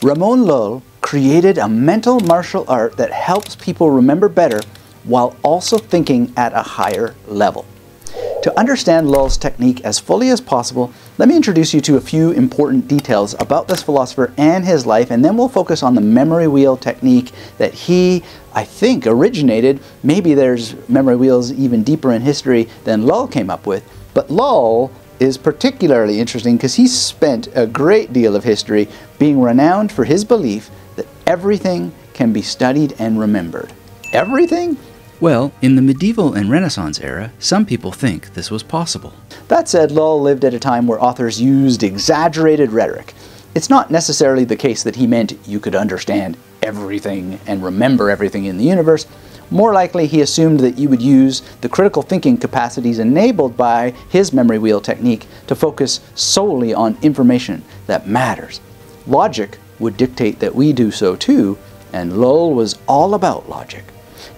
Ramon Llull created a mental martial art that helps people remember better while also thinking at a higher level. To understand Llull's technique as fully as possible, let me introduce you to a few important details about this philosopher and his life, and then we'll focus on the memory wheel technique that he, I think, originated. Maybe there's memory wheels even deeper in history than Llull came up with, but Llull is particularly interesting because he spent a great deal of history being renowned for his belief that everything can be studied and remembered. Everything? Well, in the medieval and Renaissance era, some people think this was possible. That said, Llull lived at a time where authors used exaggerated rhetoric. It's not necessarily the case that he meant you could understand everything and remember everything in the universe. More likely, he assumed that you would use the critical thinking capacities enabled by his memory wheel technique to focus solely on information that matters. Logic would dictate that we do so too, and Llull was all about logic.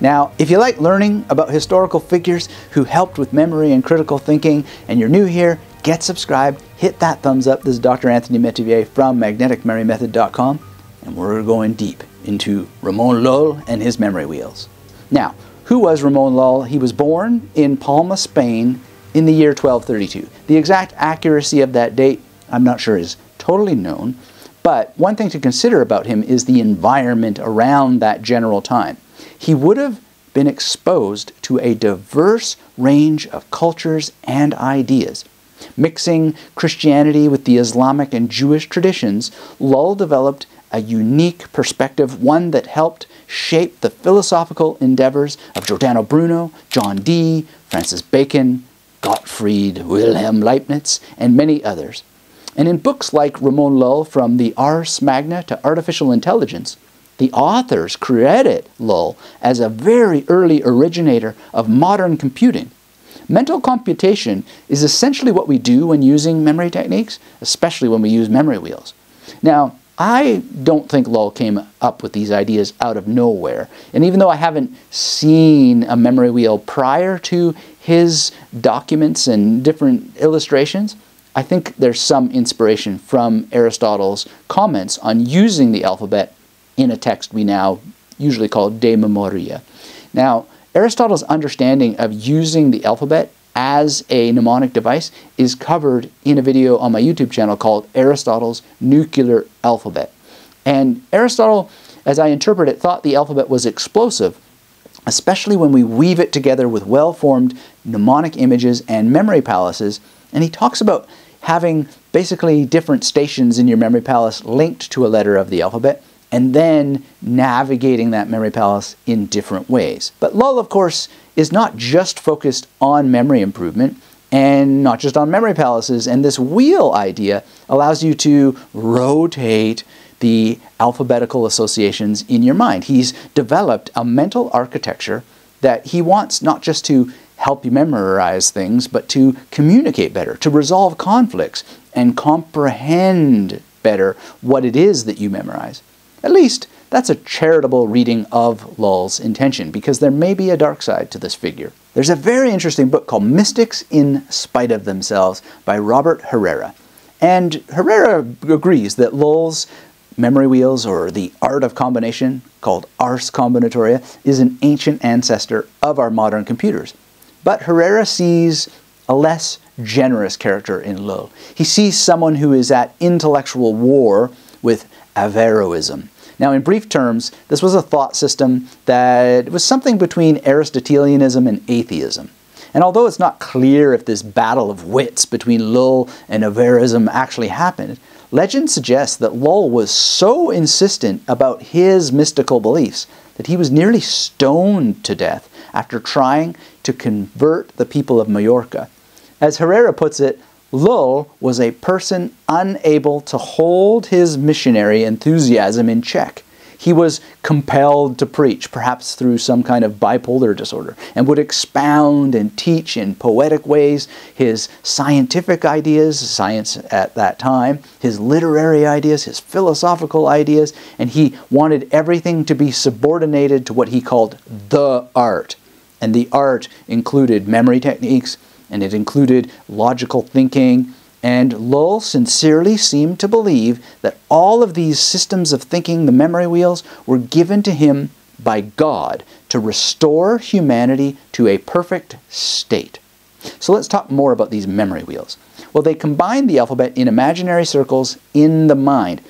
Now, if you like learning about historical figures who helped with memory and critical thinking, and you're new here, get subscribed, hit that thumbs up. This is Dr. Anthony Metivier from magneticmemorymethod.com, and we're going deep into Ramon Llull and his memory wheels. Now, who was Ramon Llull? He was born in Palma, Spain in the year 1232. The exact accuracy of that date, I'm not sure, is totally known, but one thing to consider about him is the environment around that general time. He would have been exposed to a diverse range of cultures and ideas. Mixing Christianity with the Islamic and Jewish traditions, Llull developed a unique perspective, one that helped shape the philosophical endeavors of Giordano Bruno, John Dee, Francis Bacon, Gottfried Wilhelm Leibniz, and many others. And in books like Ramon Llull, From the Ars Magna to Artificial Intelligence, the authors credit Llull as a very early originator of modern computing. Mental computation is essentially what we do when using memory techniques, especially when we use memory wheels. Now, I don't think Llull came up with these ideas out of nowhere, and even though I haven't seen a memory wheel prior to his documents and different illustrations, I think there's some inspiration from Aristotle's comments on using the alphabet in a text we now usually call De Memoria. Now, Aristotle's understanding of using the alphabet as a mnemonic device is covered in a video on my YouTube channel called Aristotle's Nuclear Alphabet. And Aristotle, as I interpret it, thought the alphabet was explosive, especially when we weave it together with well-formed mnemonic images and memory palaces, and he talks about having basically different stations in your memory palace linked to a letter of the alphabet, and then navigating that memory palace in different ways. But Llull, of course, is not just focused on memory improvement and not just on memory palaces, and this wheel idea allows you to rotate the alphabetical associations in your mind. He's developed a mental architecture that he wants not just to help you memorize things, but to communicate better, to resolve conflicts, and comprehend better what it is that you memorize. At least, that's a charitable reading of Llull's intention, because there may be a dark side to this figure. There's a very interesting book called Mystics in Spite of Themselves by Robert Herrera. And Herrera agrees that Llull's memory wheels, or the art of combination, called Ars Combinatoria, is an ancient ancestor of our modern computers. But Herrera sees a less generous character in Llull. He sees someone who is at intellectual war with Averroism. Now, in brief terms, this was a thought system that was something between Aristotelianism and atheism. And although it's not clear if this battle of wits between Llull and Averroism actually happened, legend suggests that Llull was so insistent about his mystical beliefs that he was nearly stoned to death after trying to convert the people of Majorca. As Herrera puts it, Llull was a person unable to hold his missionary enthusiasm in check. He was compelled to preach, perhaps through some kind of bipolar disorder, and would expound and teach in poetic ways his scientific ideas, science at that time, his literary ideas, his philosophical ideas, and he wanted everything to be subordinated to what he called the art. And the art included memory techniques, and it included logical thinking, And Llull sincerely seemed to believe that all of these systems of thinking, the memory wheels, were given to him by God to restore humanity to a perfect state. So let's talk more about these memory wheels. Well, they combine the alphabet in imaginary circles in the mind,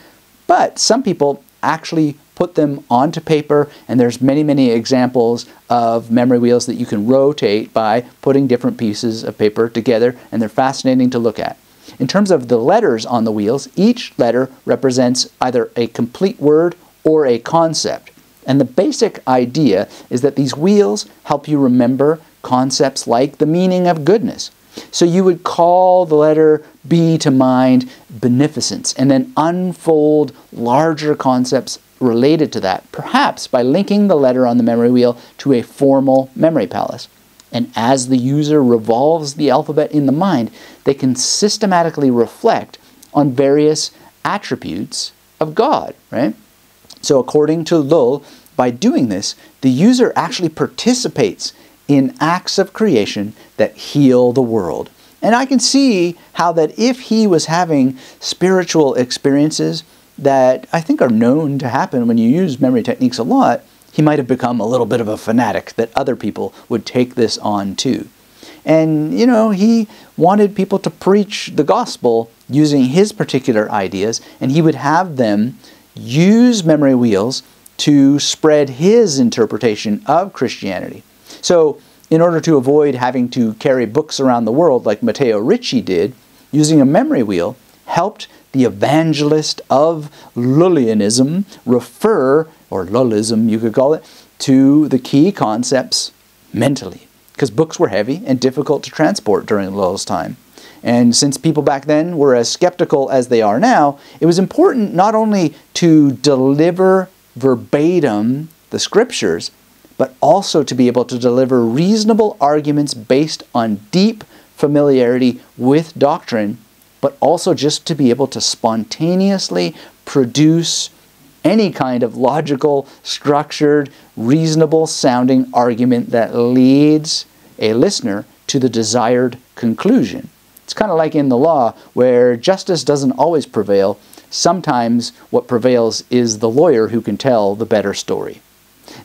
but some people actually put them onto paper, and there's many, many examples of memory wheels that you can rotate by putting different pieces of paper together, and they're fascinating to look at. In terms of the letters on the wheels, each letter represents either a complete word or a concept. And the basic idea is that these wheels help you remember concepts like the meaning of goodness. So you would call the letter B to mind beneficence, and then unfold larger concepts related to that, perhaps by linking the letter on the memory wheel to a formal memory palace. And as the user revolves the alphabet in the mind, they can systematically reflect on various attributes of God, right? So according to Llull, by doing this, the user actually participates in acts of creation that heal the world. And I can see how that if he was having spiritual experiences that I think are known to happen when you use memory techniques a lot, he might have become a little bit of a fanatic that other people would take this on too. And, you know, he wanted people to preach the gospel using his particular ideas, and he would have them use memory wheels to spread his interpretation of Christianity. So, in order to avoid having to carry books around the world like Matteo Ricci did, using a memory wheel helped the evangelist of Lullianism refer, or Lullism you could call it, to the key concepts mentally, because books were heavy and difficult to transport during Llull's time. And since people back then were as skeptical as they are now, it was important not only to deliver verbatim the scriptures, but also to be able to deliver reasonable arguments based on deep familiarity with doctrine, but also just to be able to spontaneously produce any kind of logical, structured, reasonable-sounding argument that leads a listener to the desired conclusion. It's kind of like in the law, where justice doesn't always prevail. Sometimes what prevails is the lawyer who can tell the better story.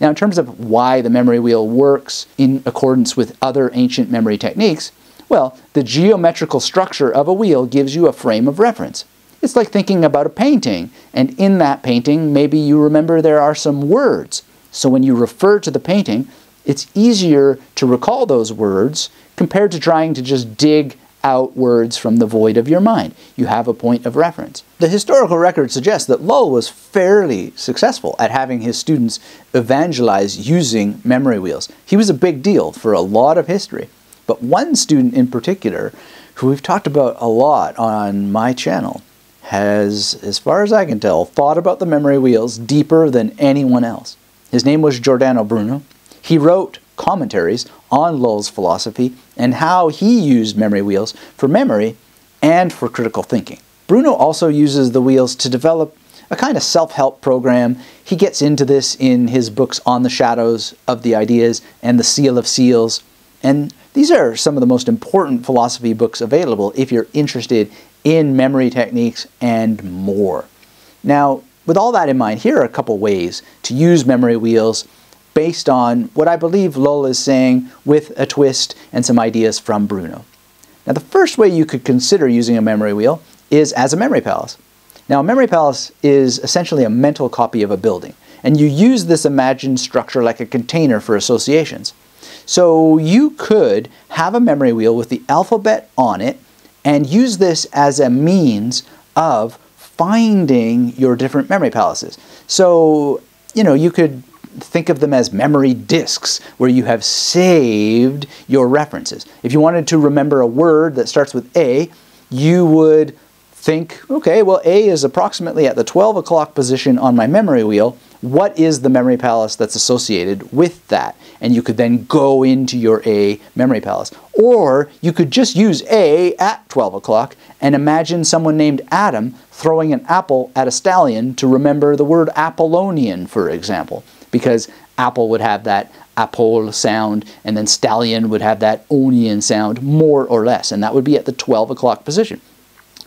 Now, in terms of why the memory wheel works in accordance with other ancient memory techniques, well, the geometrical structure of a wheel gives you a frame of reference. It's like thinking about a painting, and in that painting, maybe you remember there are some words. So when you refer to the painting, it's easier to recall those words compared to trying to just dig out words from the void of your mind. You have a point of reference. The historical record suggests that Llull was fairly successful at having his students evangelize using memory wheels. He was a big deal for a lot of history. But one student in particular, who we've talked about a lot on my channel, has, as far as I can tell, thought about the memory wheels deeper than anyone else. His name was Giordano Bruno. He wrote commentaries on Llull's philosophy and how he used memory wheels for memory and for critical thinking. Bruno also uses the wheels to develop a kind of self-help program. He gets into this in his books on the Shadows of the Ideas and the Seal of Seals. And these are some of the most important philosophy books available if you're interested in memory techniques and more. Now, with all that in mind, here are a couple ways to use memory wheels based on what I believe Llull is saying, with a twist and some ideas from Bruno. Now, the first way you could consider using a memory wheel is as a memory palace. Now, a memory palace is essentially a mental copy of a building, and you use this imagined structure like a container for associations. So you could have a memory wheel with the alphabet on it and use this as a means of finding your different memory palaces. So, you know, you could think of them as memory disks, where you have saved your references. If you wanted to remember a word that starts with A, you would think, okay, well, A is approximately at the 12 o'clock position on my memory wheel. What is the memory palace that's associated with that? And you could then go into your A memory palace. Or you could just use A at 12 o'clock and imagine someone named Adam throwing an apple at a stallion to remember the word Apollonian, for example, because apple would have that apol sound, and then stallion would have that onion sound, more or less, and that would be at the 12 o'clock position.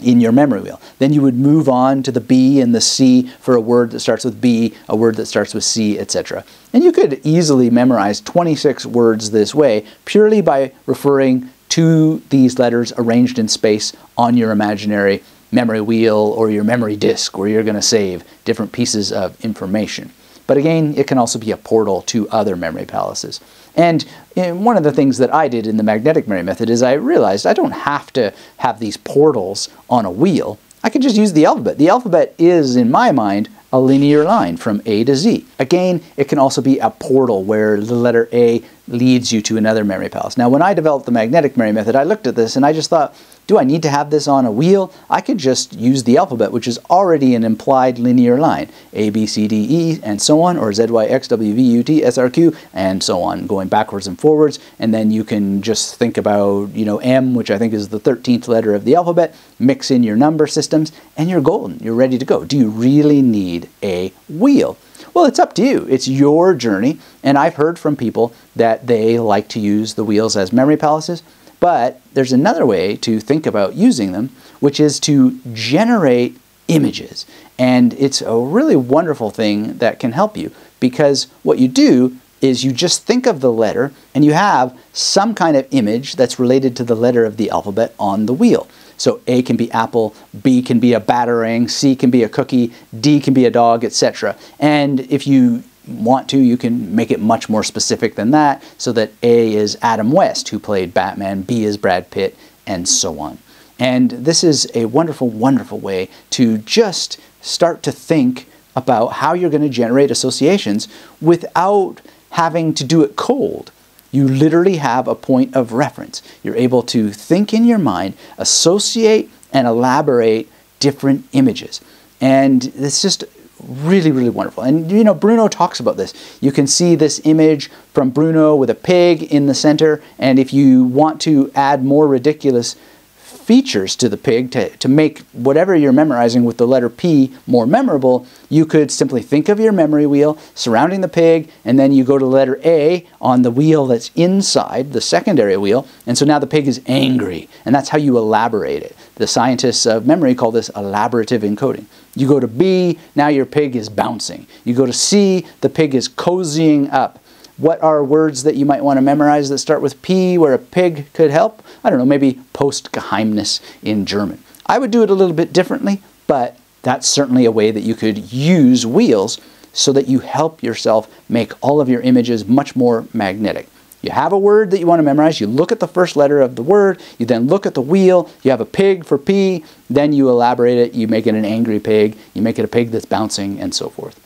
in your memory wheel. Then you would move on to the B and the C for a word that starts with B, a word that starts with C, etc. And you could easily memorize 26 words this way purely by referring to these letters arranged in space on your imaginary memory wheel or your memory disk where you're going to save different pieces of information. But again, it can also be a portal to other memory palaces. And one of the things that I did in the magnetic memory method is I realized I don't have to have these portals on a wheel. I could just use the alphabet. The alphabet is, in my mind, a linear line from A to Z. Again, it can also be a portal where the letter A leads you to another memory palace. Now, when I developed the magnetic memory method, I looked at this and I just thought, do I need to have this on a wheel? I could just use the alphabet, which is already an implied linear line. A, B, C, D, E, and so on, or Z, Y, X, W, V, U, T, S, R, Q, and so on, going backwards and forwards. And then you can just think about, you know, M, which I think is the 13th letter of the alphabet, mix in your number systems, and you're golden. You're ready to go. Do you really need a wheel? Well, it's up to you. It's your journey. And I've heard from people that they like to use the wheels as memory palaces. But there's another way to think about using them, which is to generate images. And it's a really wonderful thing that can help you, because what you do is you just think of the letter and you have some kind of image that's related to the letter of the alphabet on the wheel. So A can be apple, B can be a batarang, C can be a cookie, D can be a dog, etc. And if you want to, you can make it much more specific than that, so that A is Adam West, who played Batman, B is Brad Pitt, and so on. And this is a wonderful, wonderful way to just start to think about how you're going to generate associations without having to do it cold. You literally have a point of reference. You're able to think in your mind, associate and elaborate different images. And it's just really, really wonderful. And, you know, Bruno talks about this. You can see this image from Bruno with a pig in the center, and if you want to add more ridiculous features to the pig to make whatever you're memorizing with the letter P more memorable, you could simply think of your memory wheel surrounding the pig, and then you go to letter A on the wheel that's inside the secondary wheel, and so now the pig is angry, and that's how you elaborate it. The scientists of memory call this elaborative encoding. You go to B, now your pig is bouncing. You go to C, the pig is cozying up. What are words that you might want to memorize that start with P where a pig could help? I don't know, maybe Postgeheimnis in German. I would do it a little bit differently, but that's certainly a way that you could use wheels so that you help yourself make all of your images much more magnetic. You have a word that you want to memorize, you look at the first letter of the word, you then look at the wheel, you have a pig for P, then you elaborate it, you make it an angry pig, you make it a pig that's bouncing, and so forth.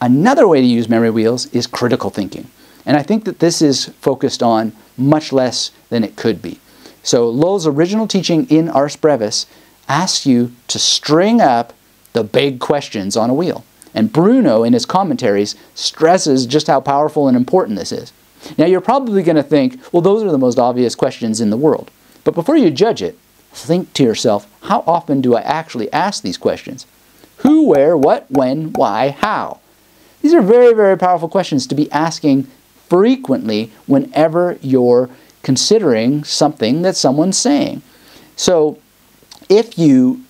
Another way to use memory wheels is critical thinking. And I think that this is focused on much less than it could be. So Llull's original teaching in Ars Brevis asks you to string up the big questions on a wheel. And Bruno, in his commentaries, stresses just how powerful and important this is. Now, you're probably going to think, well, those are the most obvious questions in the world. But before you judge it, think to yourself, how often do I actually ask these questions? Who, where, what, when, why, how? These are very, very powerful questions to be asking frequently whenever you're considering something that someone's saying. So if you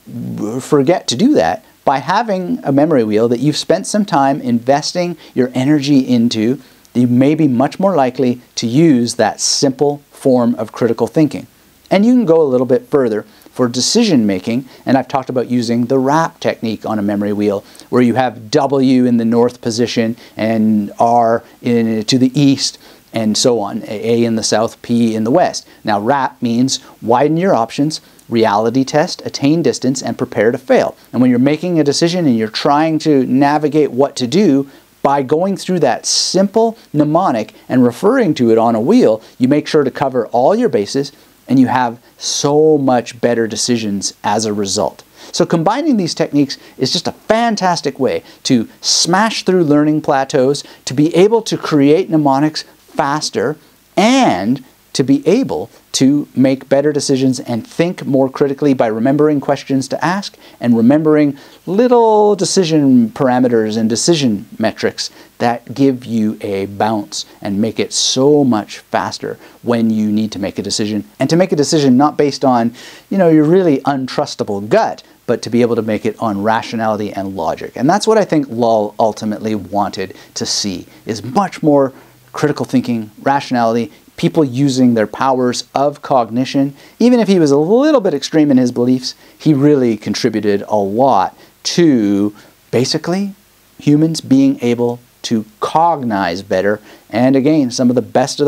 forget to do that, by having a memory wheel that you've spent some time investing your energy into, you may be much more likely to use that simple form of critical thinking. And you can go a little bit further for decision making, and I've talked about using the RAP technique on a memory wheel, where you have W in the north position and R to the east, and so on, A in the south, P in the west. Now, RAP means widen your options, reality test, attain distance, and prepare to fail. And when you're making a decision and you're trying to navigate what to do, by going through that simple mnemonic and referring to it on a wheel, you make sure to cover all your bases, and you have so much better decisions as a result. So combining these techniques is just a fantastic way to smash through learning plateaus, to be able to create mnemonics faster, and to be able to make better decisions and think more critically by remembering questions to ask and remembering little decision parameters and decision metrics that give you a bounce and make it so much faster when you need to make a decision. And to make a decision not based on, you know, your really untrustable gut, but to be able to make it on rationality and logic. And that's what I think Llull ultimately wanted to see, is much more critical thinking, rationality, people using their powers of cognition. Even if he was a little bit extreme in his beliefs, he really contributed a lot to basically humans being able to cognize better. And again, some of the best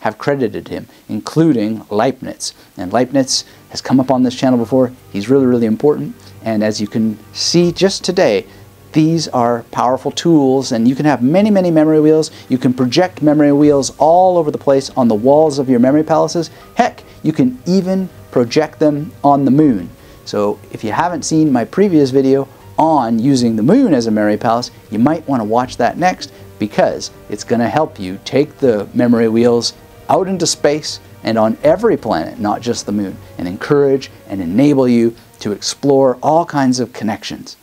have credited him, including Leibniz. And Leibniz has come up on this channel before. He's really, really important. And as you can see just today, these are powerful tools, and you can have many, many memory wheels. You can project memory wheels all over the place on the walls of your memory palaces. Heck, you can even project them on the moon. So if you haven't seen my previous video on using the moon as a memory palace, you might want to watch that next, because it's going to help you take the memory wheels out into space and on every planet, not just the moon, and encourage and enable you to explore all kinds of connections.